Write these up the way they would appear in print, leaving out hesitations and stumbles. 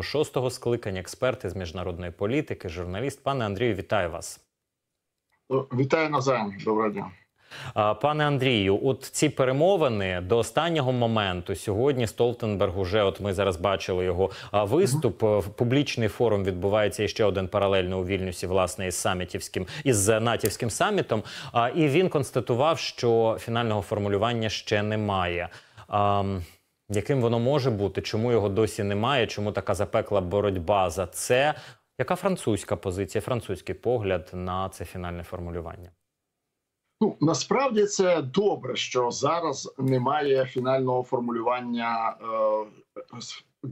Шостого скликання, експерт із міжнародної політики, журналіст. Пане Андрію, вітаю вас. Вітаю назаєм. Доброго дня. Пане Андрію, от ці перемовини до останнього моменту, сьогодні Столтенберг уже, от ми зараз бачили його виступ, публічний форум відбувається іще один паралельно у Вільнюсі, власне, із натівським самітом, і він констатував, що фінального формулювання ще немає. Яким воно може бути? Чому його досі немає? Чому така запекла боротьба за це? Яка французька позиція, французький погляд на це фінальне формулювання? Ну, насправді це добре, що зараз немає фінального формулювання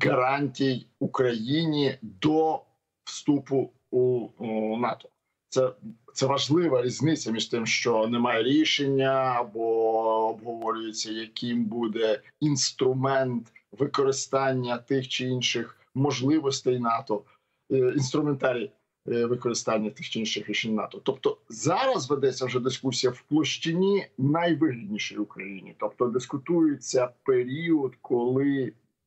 гарантій Україні до вступу у НАТО. Це важлива різниця між тим, що немає рішення або обговорюється, яким буде інструмент використання тих чи інших можливостей НАТО, інструментарій використання тих чи інших рішень НАТО. Тобто зараз ведеться вже дискусія в площині найвигіднішої Україні. Тобто дискутується період, коли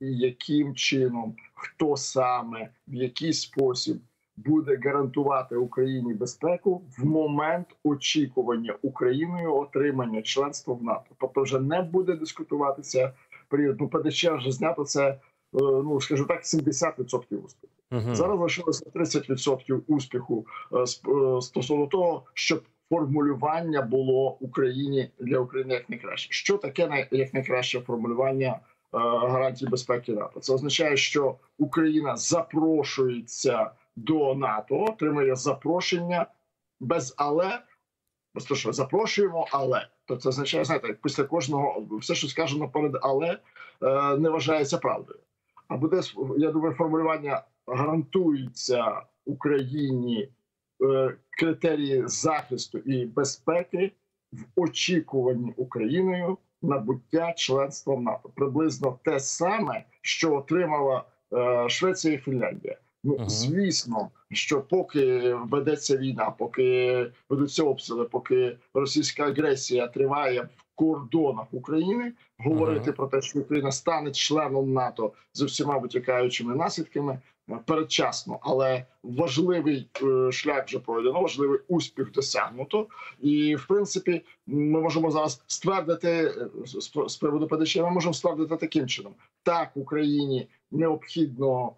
і яким чином, хто саме, в який спосіб буде гарантувати Україні безпеку в момент очікування Україною отримання членства в НАТО. Тобто вже не буде дискутуватися період. Ну, ПДЧ вже знято, це, ну, скажу так, 70% успіху. Зараз лишилося 30% успіху стосовно того, щоб формулювання було Україні, для України як найкраще. Що таке як найкраще формулювання гарантій безпеки НАТО? Це означає, що Україна запрошується до НАТО, отримує запрошення без «але». Просто що, запрошуємо, але. Тобто це означає, знаєте, після кожного, все, що сказано перед «але», не вважається правдою. А буде, я думаю, формулювання гарантується Україні критерії захисту і безпеки в очікуванні Україною набуття членства в НАТО. Приблизно те саме, що отримала Швеція і Фінляндія. Ну, звісно, що поки ведеться війна, поки ведуться обстріли, поки російська агресія триває в кордонах України, говорити про те, що Україна стане членом НАТО з усіма витікаючими наслідками, передчасно. Але важливий шлях вже пройдено, важливий успіх досягнуто. І, в принципі, ми можемо зараз ствердити, з приводу ПДЧ, ми можемо ствердити таким чином. Так, Україні необхідно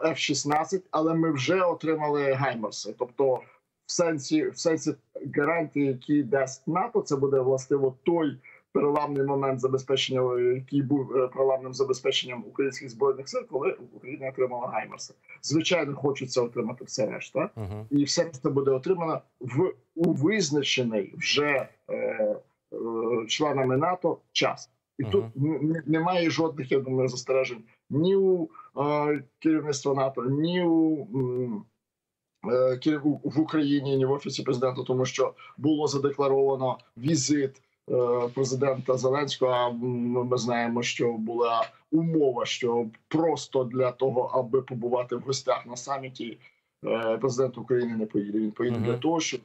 F-16, але ми вже отримали Гаймарси. Тобто в сенсі гарантії, які дасть НАТО, це буде властиво той переламний момент забезпечення, який був переламним забезпеченням українських збройних сил, коли Україна отримала Гаймарси. Звичайно, хочеться отримати все решта. І все решта буде отримано у визначений вже членами НАТО час. І тут немає жодних, я думаю, застережень ні у керівництва НАТО, ні в Україні, ні в Офісі президента, тому що було задекларовано візит президента Зеленського, а ми знаємо, що була умова, що просто для того, аби побувати в гостях на саміті, президент України не поїде. Він поїде для того, щоб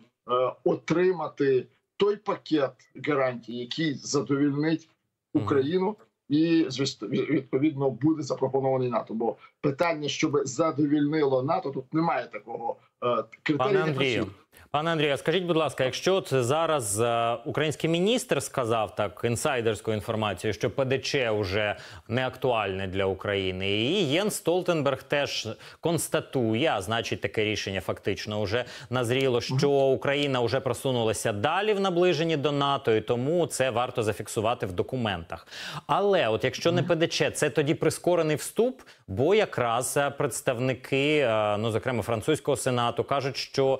отримати той пакет гарантій, який задовільнить Україну, і, відповідно, буде запропонований НАТО. Бо питання, щоб задовільнило НАТО, тут немає такого критерію. Пане Андрію, скажіть, будь ласка, якщо от зараз український міністр сказав так інсайдерську інформацію, що ПДЧ вже не актуальне для України, і Єнс Столтенберг теж констатує, а значить таке рішення фактично вже назріло, що Україна вже просунулася далі в наближенні до НАТО, і тому це варто зафіксувати в документах. Але от якщо не ПДЧ, це тоді прискорений вступ, бо якраз представники, ну, зокрема, французького сенату кажуть, що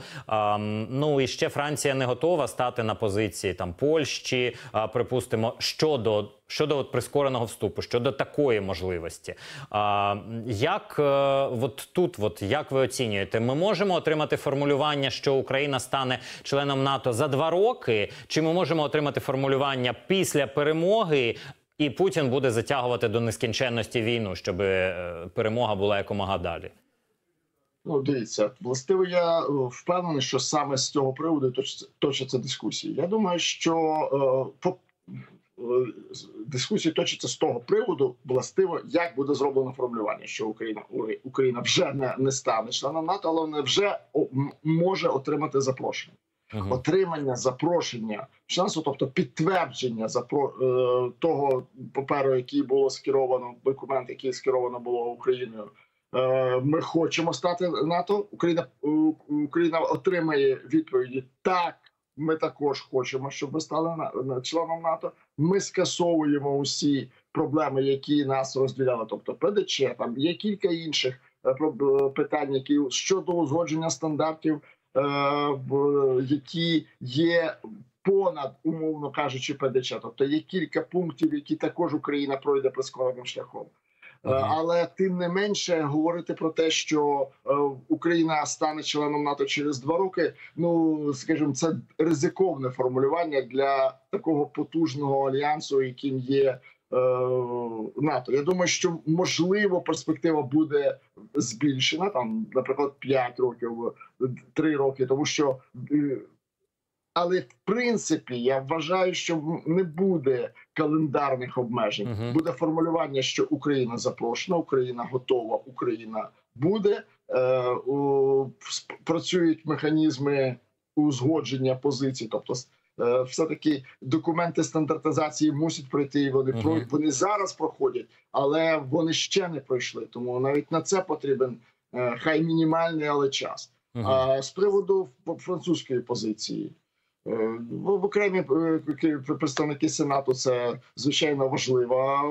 ну, і ще Франція не готова стати на позиції там Польщі, припустимо, щодо от прискореного вступу, щодо такої можливості. Як от тут, от як ви оцінюєте, ми можемо отримати формулювання, що Україна стане членом НАТО за 2 роки, чи ми можемо отримати формулювання після перемоги, і Путін буде затягувати до нескінченності війну, щоб перемога була якомога далі? Ну, дивіться, властиво, я впевнений, що саме з цього приводу точаться дискусії. Я думаю, що дискусії точаться з того приводу, властиво, як буде зроблено формулювання, що Україна вже не стане членом НАТО, але вона вже може отримати запрошення. Отримання запрошення членства, тобто підтвердження того паперу, який було скеровано, документ, який скеровано було Україною. Ми хочемо стати НАТО. Україна отримає відповіді «Так, ми також хочемо, щоб ви стали членом НАТО». Ми скасовуємо усі проблеми, які нас розділяли, тобто ПДЧ, там є кілька інших питань, які щодо узгодження стандартів, які є понад, умовно кажучи, ПДЧ. Тобто є кілька пунктів, які також Україна пройде прискореним шляхом. Але тим не менше говорити про те, що Україна стане членом НАТО через 2 роки, ну, скажімо, це ризиковне формулювання для такого потужного альянсу, яким є НАТО. Я думаю, що, можливо, перспектива буде збільшена, там, наприклад, 5 років, 3 роки, тому що... Але, в принципі, я вважаю, що не буде календарних обмежень. Буде формулювання, що Україна запрошена, Україна готова, Україна буде. Працюють механізми узгодження позицій, тобто все-таки документи стандартизації мусять пройти, і вони пройдуть. Вони зараз проходять, але вони ще не пройшли, тому навіть на це потрібен, хай мінімальний, але час. А з приводу французької позиції, в окремі представники Сенату, це, звичайно, важлива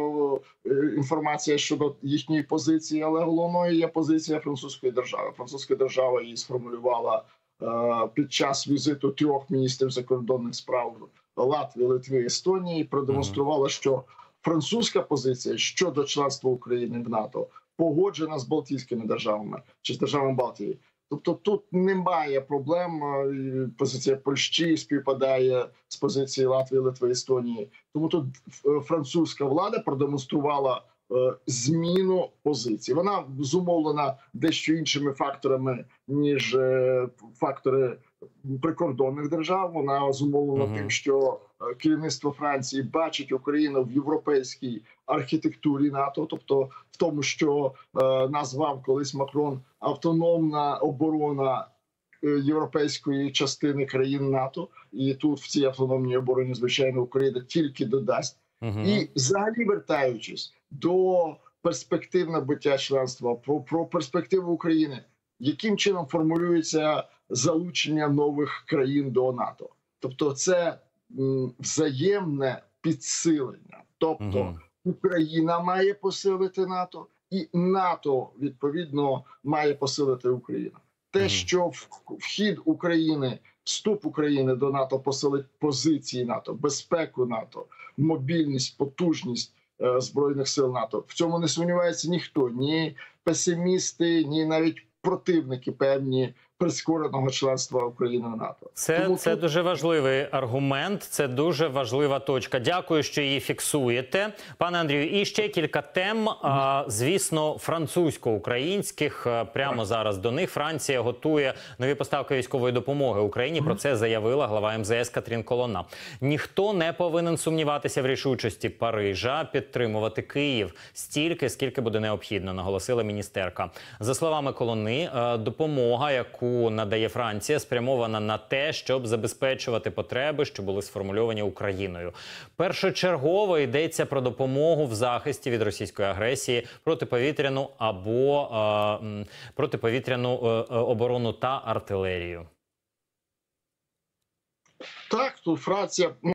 інформація щодо їхньої позиції, але головною є позиція французької держави. Французька держава її сформулювала під час візиту 3 міністрів закордонних справ Латвії, Литви і Естонії, продемонструвала, що французька позиція щодо членства України в НАТО погоджена з Балтійськими державами чи з державами Балтії. Тобто тут немає проблем, позиція Польщі співпадає з позицією Латвії, Литви, Естонії. Тому тут французька влада продемонструвала зміну позиції. Вона зумовлена дещо іншими факторами, ніж фактори прикордонних держав. Вона зумовлена тим, що керівництво Франції бачить Україну в європейській архітектурі НАТО, тобто в тому, що назвав колись Макрон автономна оборона європейської частини країн НАТО. І тут в цій автономній обороні, звичайно, Україна тільки додасть. І взагалі, вертаючись до перспектив набуття членства, про перспективу України, яким чином формулюється залучення нових країн до НАТО. Тобто це взаємне підсилення. Тобто Україна має посилити НАТО, і НАТО, відповідно, має посилити Україну. Те, що вхід України, вступ України до НАТО посилить позиції НАТО, безпеку НАТО, мобільність, потужність Збройних сил НАТО. В цьому не сумнівається ніхто, ні песимісти, ні навіть противники певні прискореного членства України в НАТО. Це дуже важливий аргумент, це дуже важлива точка. Дякую, що її фіксуєте. Пане Андрію, і ще кілька тем, звісно, французько-українських. Прямо зараз до них. Франція готує нові поставки військової допомоги Україні. Про це заявила глава МЗС Катрін Колона. Ніхто не повинен сумніватися в рішучості Парижа підтримувати Київ стільки, скільки буде необхідно, наголосила міністерка. За словами Колони, допомога, яку надає Франція, спрямована на те, щоб забезпечувати потреби, що були сформульовані Україною. Першочергово йдеться про допомогу в захисті від російської агресії, протиповітряну або протиповітряну оборону та артилерію. Так, тут Франція...